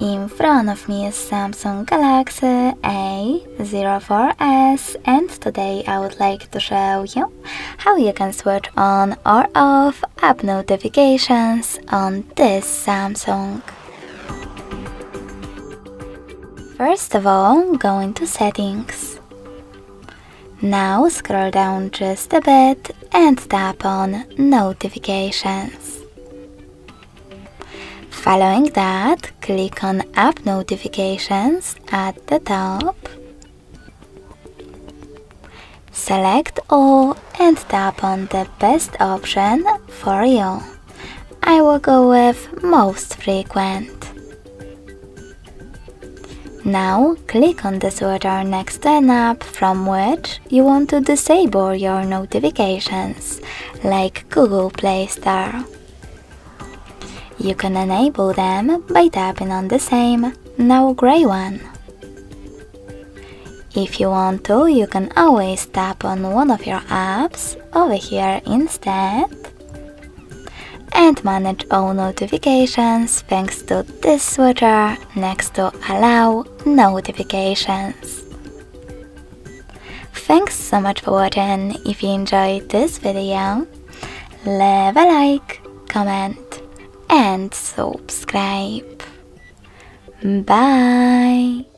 In front of me is Samsung Galaxy A04s, and today I would like to show you how you can switch on or off app notifications on this Samsung. First of all, go into settings. Now scroll down just a bit and tap on notifications. Following that, click on App Notifications at the top. Select All and tap on the best option for you. I will go with Most Frequent. Now click on the switcher next to an app from which you want to disable your notifications, like Google Play Store. You can enable them by tapping on the same, now grey one. If you want to, you can always tap on one of your apps over here instead and manage all notifications thanks to this switcher next to Allow Notifications. Thanks so much for watching. If you enjoyed this video, leave a like, comment and subscribe. Bye!